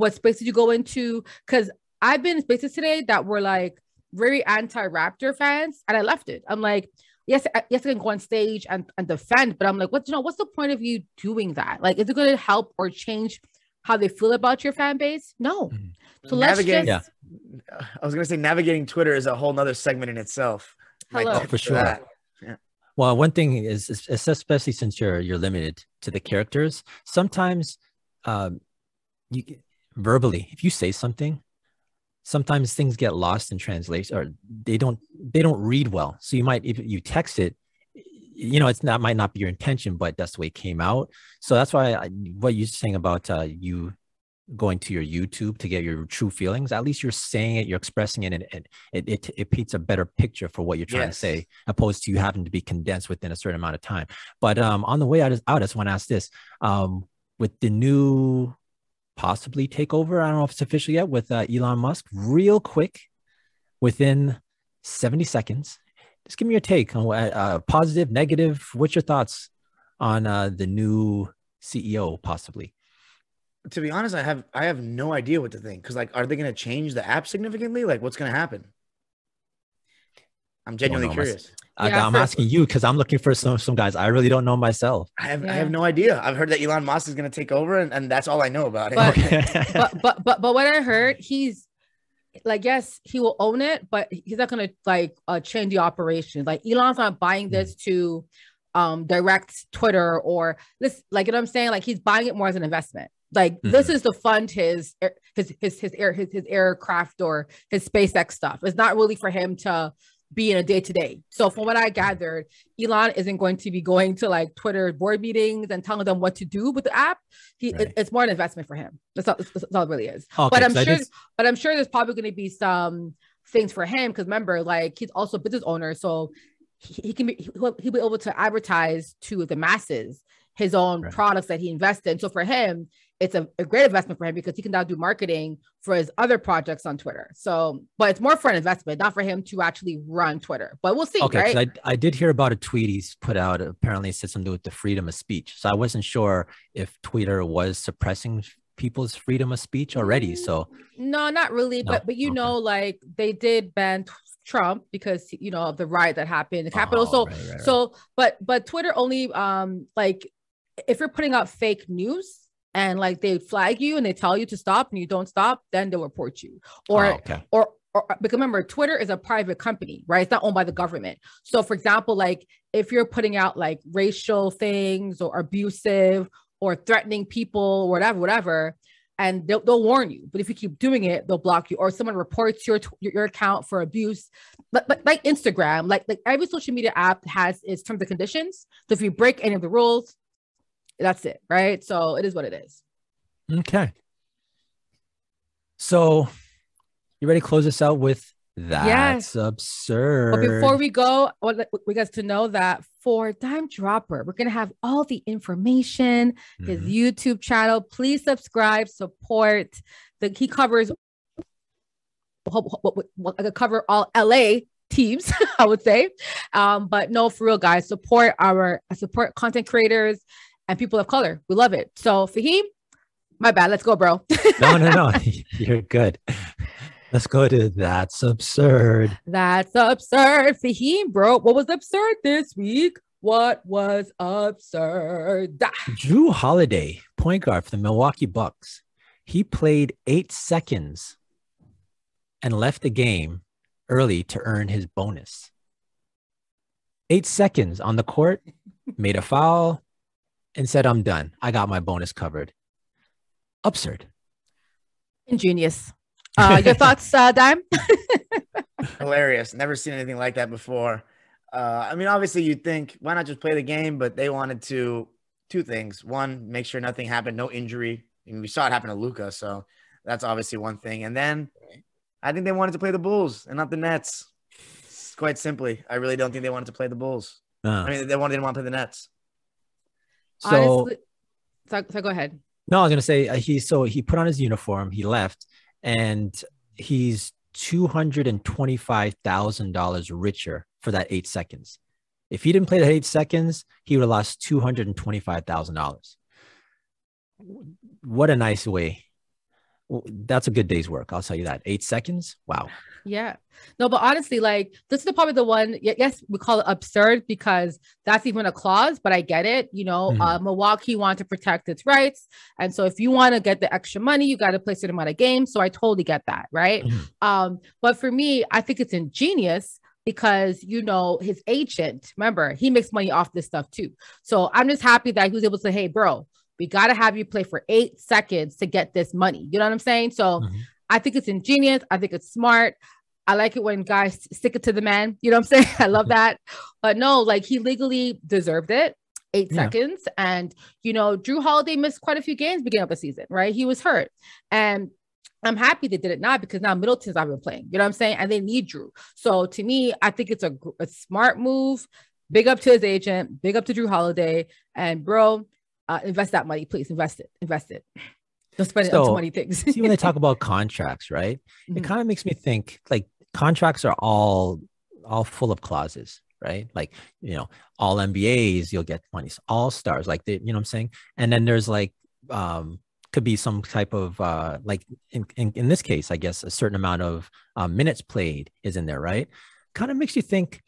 what spaces you go into. Cause I've been in spaces today that were like very anti-Raptor fans. And I left it. I'm like, yes, I, yes, I can go on stage and, and defend, but I'm like, what's you know, what's the point of you doing that? Like, is it gonna help or change how they feel about your fan base? No. Mm-hmm. So Navigating, let's just yeah. I was gonna say navigating Twitter is a whole nother segment in itself. Hello. Oh, for sure. Yeah. Well, one thing is, is, especially since you're you're limited to the characters, sometimes um, you verbally, if you say something, sometimes things get lost in translation, or they don't they don't read well. So you might, if you text it, you know, it's not, might not be your intention, but that's the way it came out. So that's why I, what you're saying about uh, you going to your YouTube to get your true feelings, at least you're saying it, you're expressing it, and it it, it, it paints a better picture for what you're trying yes. to say, opposed to you having to be condensed within a certain amount of time. But um, on the way out, I just want to ask this, um, with the new possibly takeover, I don't know if it's official yet, with uh, Elon Musk, real quick, within seventy seconds, just give me your take on uh, positive, negative. What's your thoughts on uh, the new C E O possibly? To be honest, I have I have no idea what to think, because like, are they going to change the app significantly? Like, what's going to happen? I'm genuinely curious. I, yeah, I'm for, asking you because I'm looking for some some guys. I really don't know myself. I have yeah. I have no idea. I've heard that Elon Musk is going to take over, and, and that's all I know about it. But, okay. but but but but what I heard, he's. Like, yes, he will own it, but he's not going to like uh, change the operation. Like, Elon's not buying this to um, direct Twitter or this, like, you know what I'm saying? Like, he's buying it more as an investment. Like, mm-hmm. this is to fund his, his, his, his air, his, his aircraft or his SpaceX stuff. It's not really for him to be in a day to day. So from what I gathered, Elon isn't going to be going to like Twitter board meetings and telling them what to do with the app. He, right. it, it's more an investment for him. That's all, that's all it really is. Okay, but I'm sure, just... but I'm sure there's probably going to be some things for him, because remember, like, he's also a business owner, so he, he can be he'll, he'll be able to advertise to the masses his own right. products that he invests in. So for him, it's a, a great investment for him, because he can now do marketing for his other projects on Twitter. So, but it's more for an investment, not for him to actually run Twitter. But we'll see, okay, right? I, I did hear about a tweet he's put out. Apparently, it said something with the freedom of speech. So I wasn't sure if Twitter was suppressing people's freedom of speech already. So no, not really. No? But but you okay. know, like, they did ban Trump because, you know, of the riot that happened in the Capitol. Oh, so right, right, right. so but but Twitter only um like. If you're putting out fake news and like they flag you and they tell you to stop and you don't stop, then they'll report you. Or, oh, okay. or, or, because remember, Twitter is a private company, right? It's not owned by the government. So for example, like if you're putting out like racial things or abusive or threatening people, or whatever, whatever, and they'll, they'll warn you. But if you keep doing it, they'll block you, or someone reports your your account for abuse. Like, like, like Instagram, like, like every social media app has its terms and conditions. So if you break any of the rules, that's it, right? So it is what it is. Okay. So you ready to close this out with that? Yes. Absurd. But before we go, I want you guys to know that for Dime Dropper, we're going to have all the information, his mm-hmm. YouTube channel. Please subscribe, support. The, he covers, I cover all L A teams, I would say. Um, but no, for real, guys, support our, support content creators and people of color. We love it. So Fahim, my bad. Let's go, bro. no, no, no. You're good. Let's go to That's Absurd. That's absurd. Fahim, bro, what was absurd this week? What was absurd? Jrue Holiday, point guard for the Milwaukee Bucks. He played eight seconds and left the game early to earn his bonus. Eight seconds on the court, made a foul, and said, I'm done. I got my bonus covered. Absurd. Ingenious. Uh, your thoughts, uh, Dime? Hilarious. Never seen anything like that before. Uh, I mean, obviously, you'd think, why not just play the game? But they wanted to two things. One, make sure nothing happened, no injury. I mean, we saw it happen to Luka, so that's obviously one thing. And then I think they wanted to play the Bulls and not the Nets. Quite simply, I really don't think they wanted to play the Bulls. Uh. I mean, they wanted, didn't want to play the Nets. So, Honestly, so, so go ahead. No, I was going to say, uh, he, so he put on his uniform, he left, and he's two hundred twenty-five thousand dollars richer for that eight seconds. If he didn't play that eight seconds, he would have lost two hundred twenty-five thousand dollars. What a nice way. That's a good day's work. I'll tell you that. Eight seconds. Wow. Yeah. No, but honestly, like, this is probably the one. Yes, we call it absurd because that's even a clause, but I get it. You know, mm-hmm. uh, Milwaukee wants to protect its rights. And so if you want to get the extra money, you got to play a certain amount of games. So I totally get that. Right. Mm-hmm. Um, but for me, I think it's ingenious because, you know, his agent, remember, he makes money off this stuff too. So I'm just happy that he was able to say, hey, bro, we got to have you play for eight seconds to get this money. You know what I'm saying? So mm-hmm. I think it's ingenious. I think it's smart. I like it when guys stick it to the man. You know what I'm saying? I love that. But no, like he legally deserved it. Eight yeah. seconds. And, you know, Drew Holiday missed quite a few games beginning of the season, right? He was hurt. And I'm happy they did it now because now Middleton's not been playing. You know what I'm saying? And they need Drew. So to me, I think it's a, a smart move. Big up to his agent. Big up to Drew Holiday. And bro, uh, invest that money, please. Invest it. Invest it. Don't spend so, it on too many things. See, when they talk about contracts, right? Mm-hmm. It kind of makes me think like contracts are all all full of clauses. Right. Like, you know, all N B As, you'll get money. All stars, like, they, you know what I'm saying? And then there's like, um, could be some type of uh, like in, in, in this case, I guess a certain amount of uh, minutes played is in there. Right. Kind of makes you think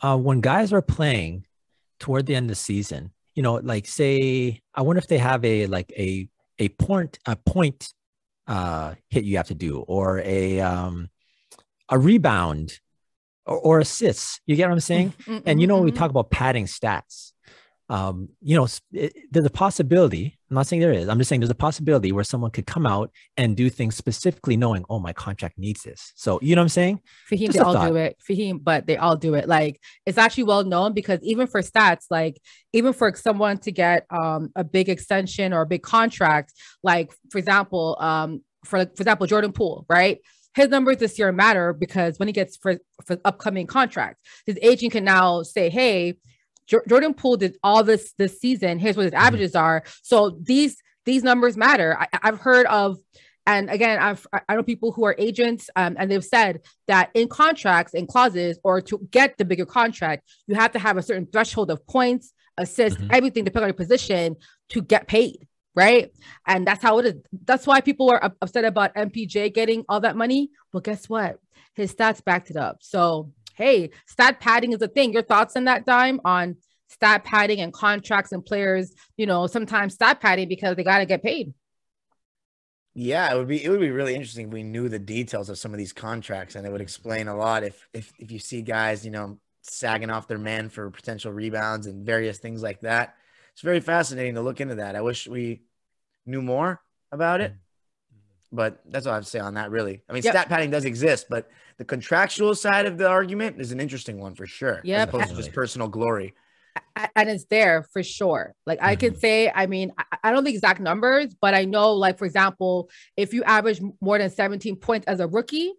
uh, when guys are playing toward the end of the season, you know, like say, I wonder if they have a, like a, a point, a point uh, hit you have to do, or a, um, a rebound, Or, or assists. You get what I'm saying? Mm-mm, and you know, mm-mm. we talk about padding stats. Um, you know, it, there's a possibility. I'm not saying there is. I'm just saying there's a possibility where someone could come out and do things specifically knowing, oh, my contract needs this. So, you know what I'm saying? Fahim, just they all thought. do it. Fahim, but they all do it. Like, it's actually well known because even for stats, like, even for someone to get um, a big extension or a big contract, like, for example, um, for, for example, Jordan Poole, right? His numbers this year matter because when he gets for, for upcoming contracts, his agent can now say, hey, J- Jordan Poole did all this this season. Here's what his mm-hmm. averages are. So these these numbers matter. I, I've heard of, and again, I've, I know people who are agents um, and they've said that in contracts and clauses or to get the bigger contract, you have to have a certain threshold of points, assists, mm-hmm. everything, depending on your position to get paid. Right. And that's how it is. That's why people are upset about M P J getting all that money. Well, guess what? His stats backed it up. So, hey, stat padding is a thing. Your thoughts on that, Dime, on stat padding and contracts and players, you know, sometimes stat padding because they got to get paid. Yeah, it would be it would be really interesting if we knew the details of some of these contracts, and it would explain a lot if if if you see guys, you know, sagging off their man for potential rebounds and various things like that. It's very fascinating to look into that. I wish we knew more about it, but that's all I have to say on that, really. I mean, yep. stat padding does exist, but the contractual side of the argument is an interesting one for sure, yep. as opposed to just personal glory. And it's there for sure. Like I can say, I mean, I don't know the exact numbers, but I know, like, for example, if you average more than seventeen points as a rookie,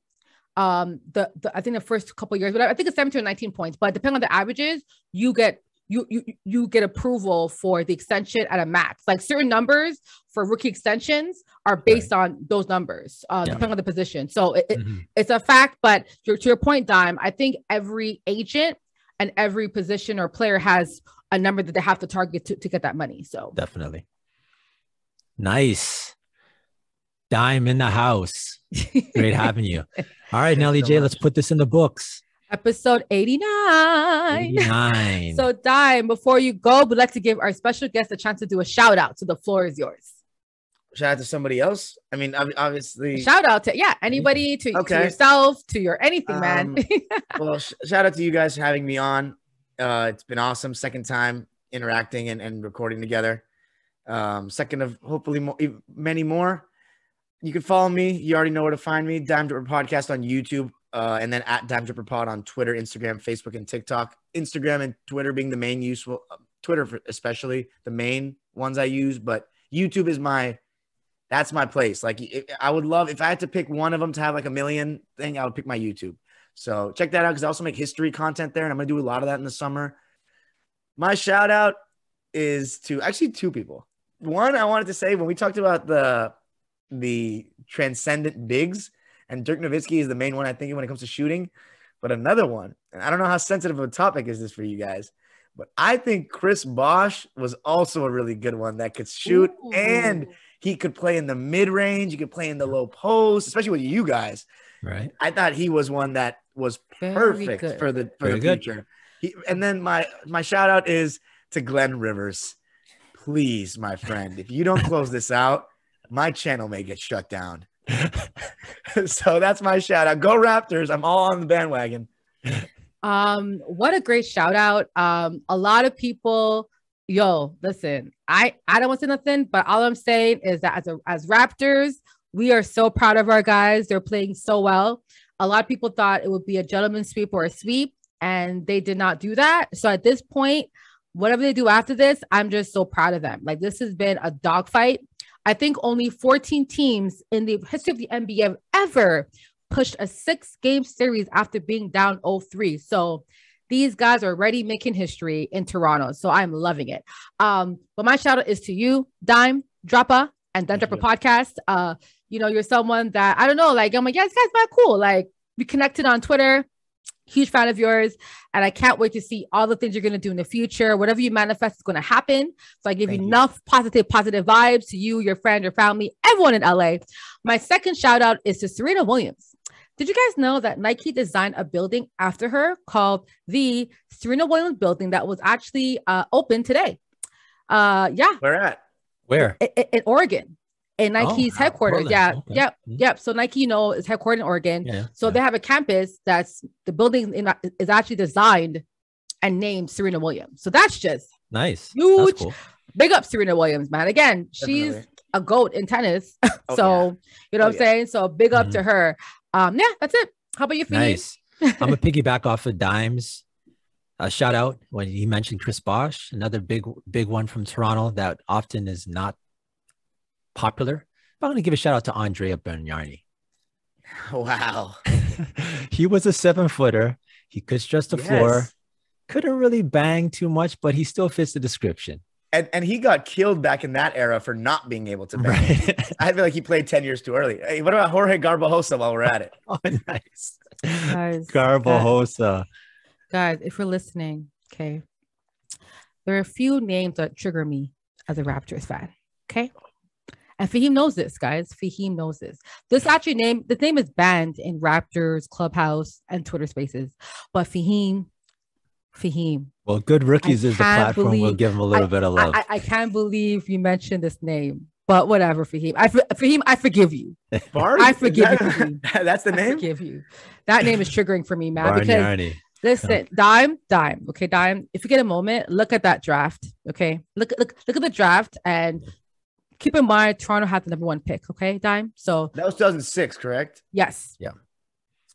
um, the, the I think the first couple of years, but I think it's seventeen or nineteen points, but depending on the averages, you get You, you you get approval for the extension at a max. Like certain numbers for rookie extensions are based right. on those numbers, uh, yeah. depending on the position. So it, mm-hmm. it, it's a fact, but to, to your point, Dime, I think every agent and every position or player has a number that they have to target to, to get that money. So definitely. Nice. Dime in the house. Great having you. All right, Nelly so J, much. Let's put this in the books. Episode eighty-nine. eighty-nine. So, Dime, before you go, we'd like to give our special guest a chance to do a shout out. So the floor is yours. Shout out to somebody else. I mean, obviously. Shout out to yeah, anybody to, okay. to yourself, to your anything, man. Um, well, sh- shout out to you guys for having me on. Uh, it's been awesome. Second time interacting and, and recording together. Um, second of hopefully mo- many more. You can follow me. You already know where to find me. Dime Dropper Podcast on YouTube. Uh, and then at Dime Dropper Pod on Twitter, Instagram, Facebook, and TikTok. Instagram and Twitter being the main useful, uh, Twitter for especially the main ones I use. But YouTube is my, that's my place. Like it, I would love, if I had to pick one of them to have like a million thing, I would pick my YouTube. So check that out because I also make history content there. And I'm going to do a lot of that in the summer. My shout out is to actually two people. One, I wanted to say when we talked about the the transcendent bigs, and Dirk Nowitzki is the main one, I think, when it comes to shooting. But another one, and I don't know how sensitive of a topic is this for you guys, but I think Chris Bosh was also a really good one that could shoot. Ooh. And he could play in the mid-range. He could play in the low post, especially with you guys. Right. I thought he was one that was perfect for the, for the future. He, and then my, my shout-out is to Glenn Rivers. Please, my friend, if you don't close this out, my channel may get shut down. So that's my shout out. Go Raptors. I'm all on the bandwagon. Um, what a great shout out. Um, a lot of people, yo, listen, I, I don't want to say nothing, but all I'm saying is that as a, as Raptors, We are so proud of our guys. They're playing so well. A lot of people thought it would be a gentleman's sweep or a sweep, and they did not do that. So at this point, whatever they do after this, I'm just so proud of them. Like, this has been a dogfight. I think only fourteen teams in the history of the N B A have ever pushed a six-game series after being down oh three. So these guys are already making history in Toronto. So I'm loving it. Um, but my shout out is to you, Dime Dropper, and Dime Dropper Podcast. Uh, you know, you're someone that, I don't know, like, I'm like, yeah, this guy's mad cool. Like, we connected on Twitter. Huge fan of yours. And I can't wait to see all the things you're going to do in the future. Whatever you manifest is going to happen. So I give Thank you enough positive, positive vibes to you, your friend, your family, everyone in L A. My second shout out is to Serena Williams. Did you guys know that Nike designed a building after her called the Serena Williams Building that was actually uh, open today? Uh, yeah. Where at? Where? In, in, in Oregon. In Nike's oh, headquarters. Portland. Yeah. Okay. Yep. Mm-hmm. Yep. So Nike, you know, is headquartered in Oregon. Yeah. So yeah. they have a campus that's the building in, is actually designed and named Serena Williams. So that's just nice. Huge. Cool. Big up Serena Williams, man. Again, Definitely. she's a goat in tennis. Oh, so, yeah. you know oh, what I'm yeah. saying? So big up mm-hmm. to her. Um, yeah, that's it. How about you, Phoenix? Nice. I'm going to piggyback off of Dime's uh, shout out when he mentioned Chris Bosh, another big, big one from Toronto that often is not popular. I'm going to give a shout out to Andrea Bergnani. Wow. He was a seven footer. He could stretch the yes. floor. Couldn't really bang too much, but he still fits the description. And, and he got killed back in that era for not being able to bang. Right. I feel like he played ten years too early. Hey, what about Jorge Garbajosa while we're at it? Oh, nice. Guys, Garbajosa. Guys, if you're listening, okay, there are a few names that trigger me as a Raptors fan, okay? And Fahim knows this, guys. Fahim knows this. This actually name, the name is banned in Raptors, Clubhouse, and Twitter spaces. But Fahim, Fahim. Well, Good Rookies I is the platform. Believe, we'll give him a little I, bit of love. I, I, I can't believe you mentioned this name, but whatever, Fahim. I, Fahim, I forgive you. Barney, I forgive that, you. That's the name? I forgive you. That name is triggering for me, man. Barney, because Barney. Listen, Dime, Dime. Okay, Dime, if you get a moment, look at that draft. Okay, look, look, look at the draft and keep in mind, Toronto had the number one pick. Okay, Dime. So that was two thousand six, correct? Yes. Yeah.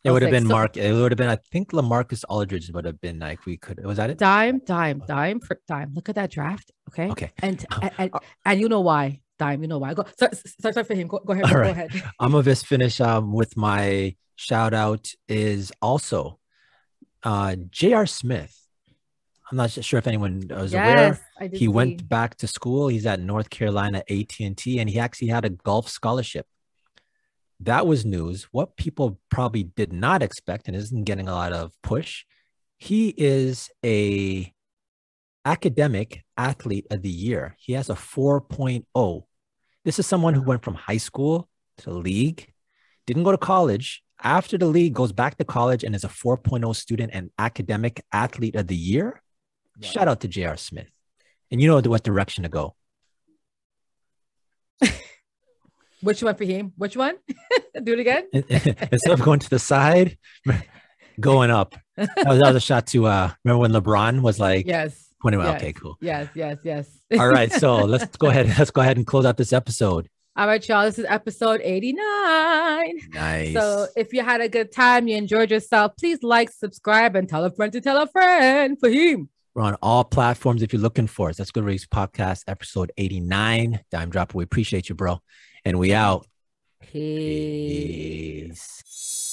It would have been so, Mark. It would have been. I think LaMarcus Aldridge would have been like we could. Was that it? Dime, Dime, Dime for Dime. Look at that draft. Okay. Okay. And and, and, and you know why, Dime? You know why? Go. Sorry, sorry, sorry for him. Go, go ahead. All go right. ahead. I'm gonna just finish um with my shout out is also, uh, J R. Smith. I'm not sure if anyone was yes, aware. He see. went back to school. He's at North Carolina A T and T, and he actually had a golf scholarship. That was news. What people probably did not expect and isn't getting a lot of push. He is a academic athlete of the year. He has a four point oh. This is someone who went from high school to league, didn't go to college. After the league, goes back to college and is a four point oh student and academic athlete of the year. Wow. Shout out to J R. Smith. And you know what direction to go. Which one for him? Which one? Do it again. Instead of going to the side, going up. That was, that was a shot to, uh, remember when LeBron was like, yes, twenty-one. Yes, okay, cool. Yes, yes, yes. All right. So let's go ahead. Let's go ahead and close out this episode. All right, y'all. This is episode eighty-nine. Nice. So if you had a good time, you enjoyed yourself, please like, subscribe, and tell a friend to tell a friend for him. We're on all platforms if you're looking for us. That's Good Rookies Podcast, episode eighty-nine. Dime Dropper, we appreciate you, bro. And we out. Peace. Peace.